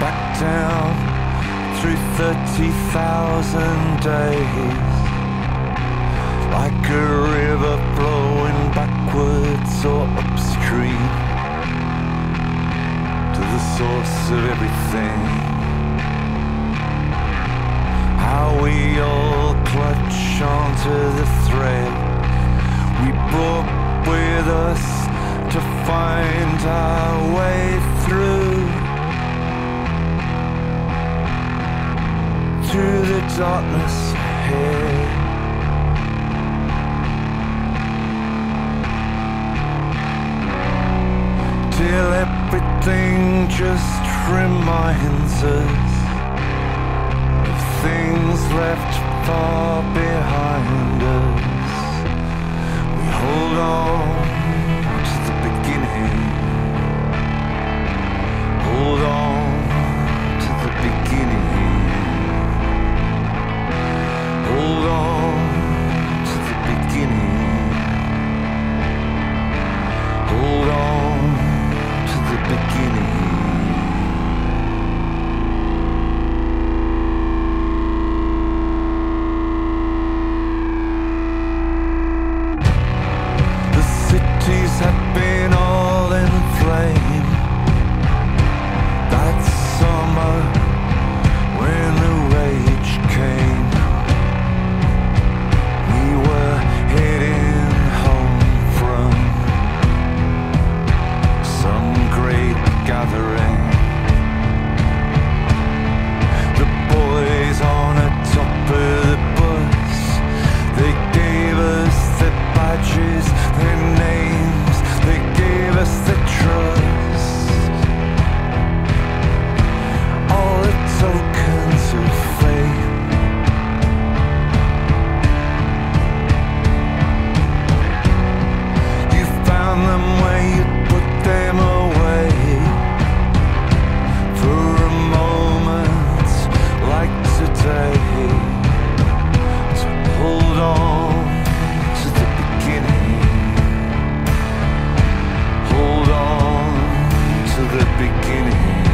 back down through 30,000 days, like a river flowing backwards or upstream to the source of everything. How we all clutch onto the thread we brought with us to find our way through, through the darkness ahead. Till everything just reminds us of things left far behind us. We hold on to the beginning, hold on to the beginning. Hold on to the beginning. Hold on to the beginning. The cities have been all in flame that summer when the rage came. Heading home from some great gathering, the boys on the top of the bus, they gave us their badges, their names, they gave us their trust, all the tokens of faith. Them where you put them away for a moment like today. So hold on to the beginning, hold on to the beginning.